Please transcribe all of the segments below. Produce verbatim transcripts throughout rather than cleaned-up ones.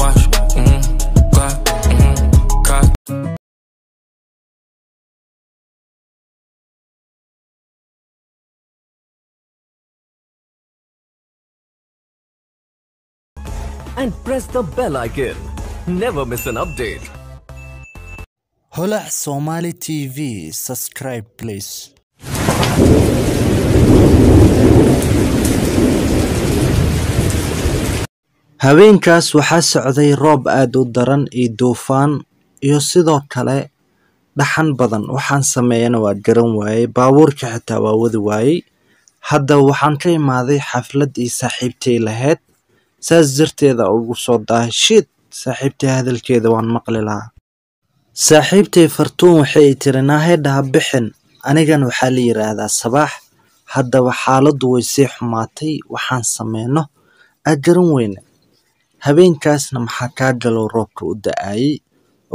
wash, mm, got, mm, got. And press the bell icon. Never miss an update. Holaac Somali T V, subscribe please. Habeenkaas waxaa socday roob aad u daran iyo duufaan iyo sidoo kale dhaxan badan. Waxaan sameeyana waa garan waayey, baabuurka xitaa waa wadi waayey. Hadda waxaan ka imaaday xaflad iyo saaxiibtay lahayd, saas jirteeda ugu soo daahshid. saaxiibtay hadalkeeda waan maqli lahaa. saaxiibtay Fartuun waxay tiri nahayd ha bixin, anigan waxaa la yiraahdaa Sabaax. Hadda xaaladdu way sii xumaatay, waxaan sameeyno agaran weyne. Habeenkaasna maxaa ka galo roobka u da'ay.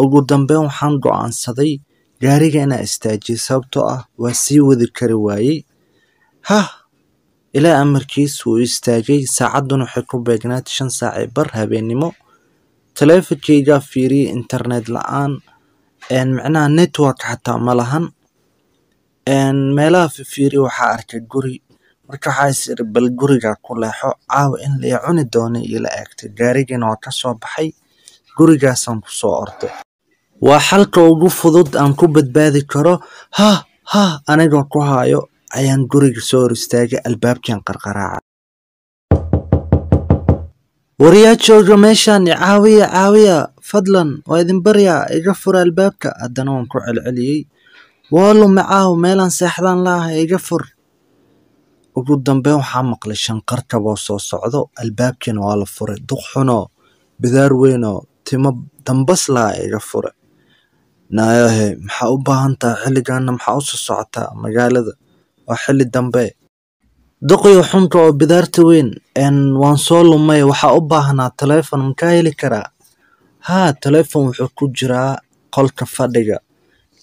Ugu dambeyn waxaan go'aansaday gaariga inaan istaajiyo sababtoo ah waa sii wadi kari waayey. Ha ilaa amarkiis wuu istaagay, saacadduna waxay ku beegnayd shan saac ee bar habeennimo. Taleefankayga fiiriyey internet la'aan, macnaha network xataa ma lahan. Meelaha fiiriya waxaa arkay guri. Marka waxaa is iri bal guriga ku leexo, caawa in la ii cuni doono iyo la eegtay. Gaarigiina waa ka soo baxay, gurigaasaan ku soo orday. Waa xalka ugu fudud aan ku badbaadi karo. Ha ha anigoo ku hayo ayaan guriga soo hor istaagay albaabkan qarqaraaca. Waryaajooga meeshaan i caawiya caawiya fadlan waa idin baryaa iga fura albaabka. Haddana waan ku celceliyey, waalo macaaw meelaan seexdaan laha iga fur. ugu dambeyn waxaa maqlay shanqar kaboo soo socdo, albaabkiina waa la furay. Duq xuno bidaar weyno timo dambas laa iga furay. Naayahe maxaa u baahan tahay xilligaana, maxaa u soo socotaa magaalada? Waa xilli dambe duqiyo xunka oo bidaarta weyn. Waan soo lumay, waxaa u baahanaa taleefon, makaa heli karaa? Haa taleefon wuxuu ku jiraa qolka fadhiga,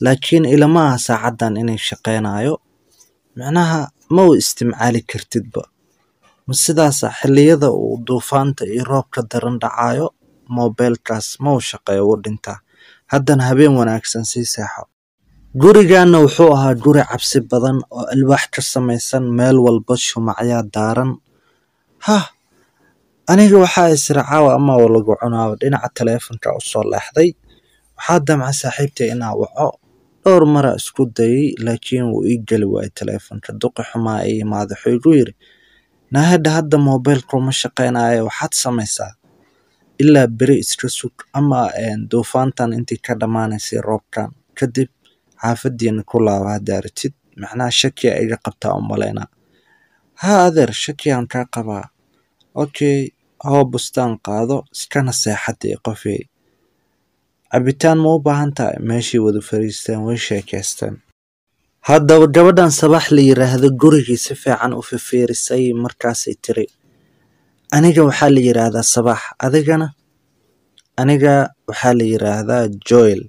laakiin ilama aha saacaddan inay shaqeynayo. macnaha ma u isticmaali kartidba, ma sidaasa xilliyada uu duufaanta iyo roobka daran dhacaayo moobeelkaas ma u shaqeeyo u dhintaa. Haddana habeen wanaagsan sii seexo. gurigaana wuxuu ahaa guri cabsi badan oo alwaax ka samaysan, meel walba shumacyaa daaran. hah aniga waxaa isra caawa ama waa lagu cunaabo. dhinaca taleefanka u soo leexday, waxaa damca saaxiibtay inaa waco. dhowr mara isku dayay, laakiin wuu ii geli waayey taleefanka. duqi xumaa ii imaada wuxuu igu yiri naahadha hadda moobeelku ma shaqeynayo, waxaad samaysaa ilaa beri iska sug ama duufaantan intii ka dhammaanaysay roobkan. kadib xaafadiina ku laaba hadda aritid. macnaha shakiya iga qabtaa u malaynaa. haa adeer shakiyaan kaa qabaa. okay hoo bustaan qaado, iskana seexadda ii qofey. cabitaan ma u baahan tahay? meeshii wada fariisteen way sheekaysteen. haddaba gabadhan Sabaax la yiraahdo gurigii si fiican u fifiirisay. markaasay tiri aniga waxaa la yiraahdaa Sabaax, adigana? aniga waxaa la yiraahdaa Joel.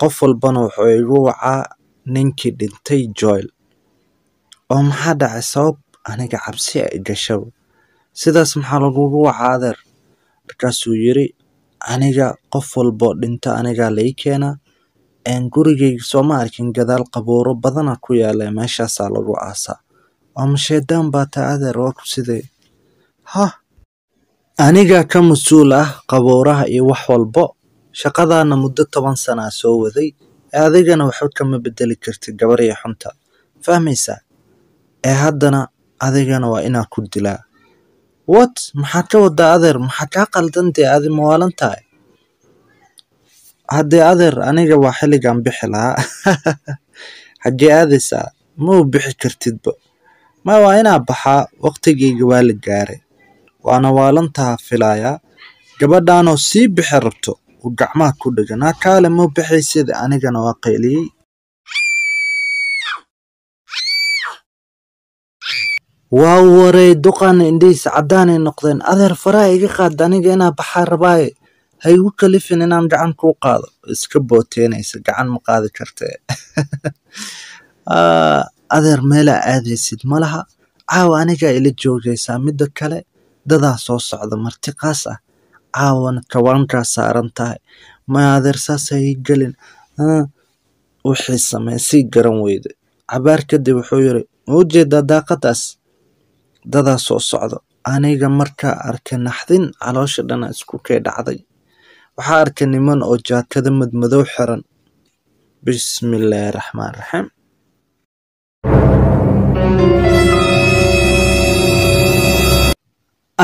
qof walbana wuxuu igu wacaa ninkii dhintay Joel. oo maxaa dhacay sabab? aniga cabsi ay gashaba. sidaas maxaa lagugu wacaa adeer? markaasuu yiri aniga qof walbo dhinta aniga la ii keenaa. gurigayga sooma arkin, gadaal qabuuro badana ku yaala, meeshaasaa lagu aasaa. ama shaydaan baa taa adeer, waa ku sidee? hah aniga ka mas-uul ah qabuuraha iyo wax walbo. shaqadaana muddo toban sanaa soo waday, adigana waxba kama bedeli kartid gabariya xunta, fahmaysaa? ee haddana adigana waa inaa ku dilaa. what maxaa ka wadaa adeer? maxaa kaa qaldan? dee adi ma waalan tahay? haddee adeer aniga waa xilligan bixi lahaa. xaggee aadaysaa? ma u bixi kartidba. ma waa inaa baxaa, waqtigayga waa la gaaray, waana waalantaha filayaa. gabadhaanoo sii bixi rabto u gacmaha ku dhaganaa, kaale ma bixaysid. anigana waa qayliyey. waa waray duqaana indhihiis caddaanay noqdeen. adeer faraha iga qaad, aniga inaa baxaa rabaaye. ha igu kalifin inaan gacan kuu qaado. iska booteynaysa, gacan ma qaadi kartee. adeer meelaa aadaysid ma laha, caawa anigaa ila joogaysaa. midda kale dadaa soo socda marti qaas ah, awan kawantra sarantai maadersa saygelin waxay sameysay garan weyde abaar kadib wuxuu yiri oo jeeda daaqadas dada soo socdo aniga marka arka naxdin caloosha dhana isku kay dhacday waxa arkay niman oo jaakada madmadow xiran bismillaahir rahmaanir rahiim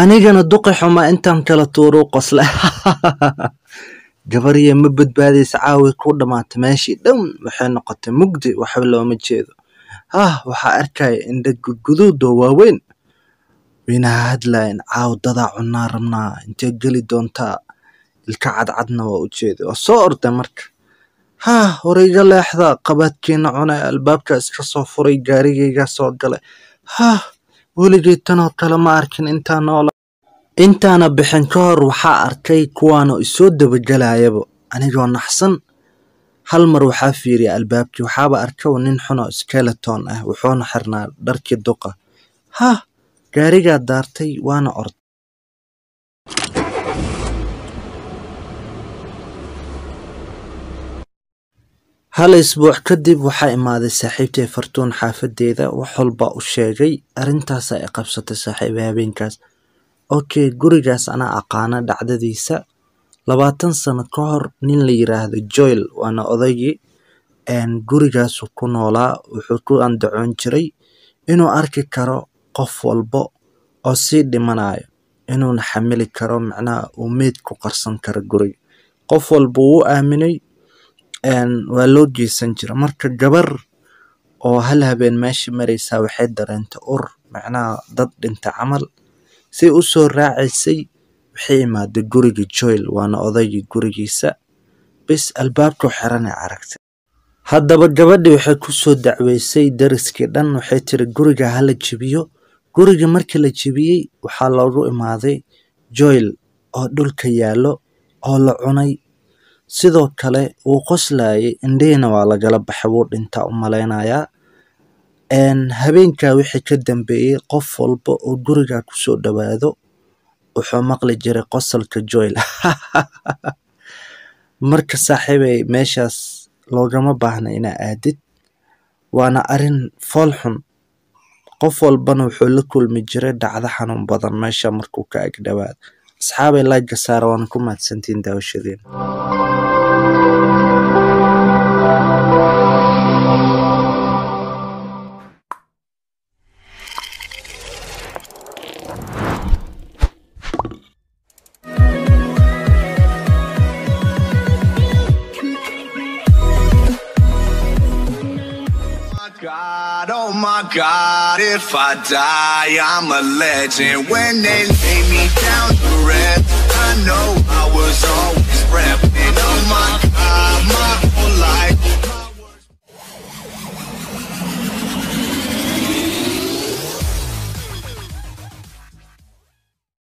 anigana duqi xuma intaan kala tuuru qosla gabariye ma badbaadaysa caawi ku dhamaatay meeshii dhan waxay noqotay mugdi waxba looma jeedo ha waxa arkay indha guduud oo waaweyn bina hadlaan caaw dada cunaa rabnaa intee gali doonta ilka cadcadna waa u jeeday oo soo orda marka ha horeyga leexda qabaadkeena cunay albaabka iska soo furay gaarigayga soo galay ha ولكن تنو كلمة أركن أنت نالا أنت أنا بحنكار وحاء أركي كوانو إسود بالجلايبو أنا جون حسن هل مروحة فيري البابكي وحابة أركو ننحنو إسكالتون أه وحون حرنا دركي الدقة ها جاريجا دارتي وأنا أرد هالاسبوع كدب وحا إمادي ساحبتي فرتون حافدي ذا وحلبا وشاجي أرنتا سايقب ستي ساحبها بينكاس أوكي قريجاس أنا أقانا دعدا ديسا لباتن سنة كهر نين ليراه دي جويل وأنا أضيجي أن قريجاس وكونولا وحكو أن دعون جري إنو أركي كارو قف والبو أو سيد دي مناي إنو نحملي كارو معنا وميدكو قرصن كار قري قف والبو آمني أن والوجي سنجر مركز جبر أو هلها بين ماشي مريسا وحيدر أنت أور معنا ضد أنت عمل سي أسور راعي سي بحيما دي قريجي جويل وانا أضيجي قريجي سا بس البابكو حراني عركت هادا بجبادي وحيكو سو دعوي سي درس كيدان وحيتر قريجي هلا جبيو قريجي مركز لجبيي وحالا روئي ماضي جويل أو دول كيالو أو لعوني sidoo kale oo qoslaay indheena waa la galab xawood inta u maleynaya een habeenka wixii ka dambeeyay qof walba oo guriga ku soo dhawaado wuxuu maqli jiray qosalka Joel marka saaxiibay meeshaas loogama baahna ina aadid waana arin fool xun qof walbana wuxuu la kulmi jiray dhacdo xanuun badan meesha markuu ka ag dhawaado asxaabay la gasaar waan ku mahadsantiin daawashadeen God, if I die, I'm a legend. When they lay me down to rest, I know I was always prepped. And oh my God, my whole life.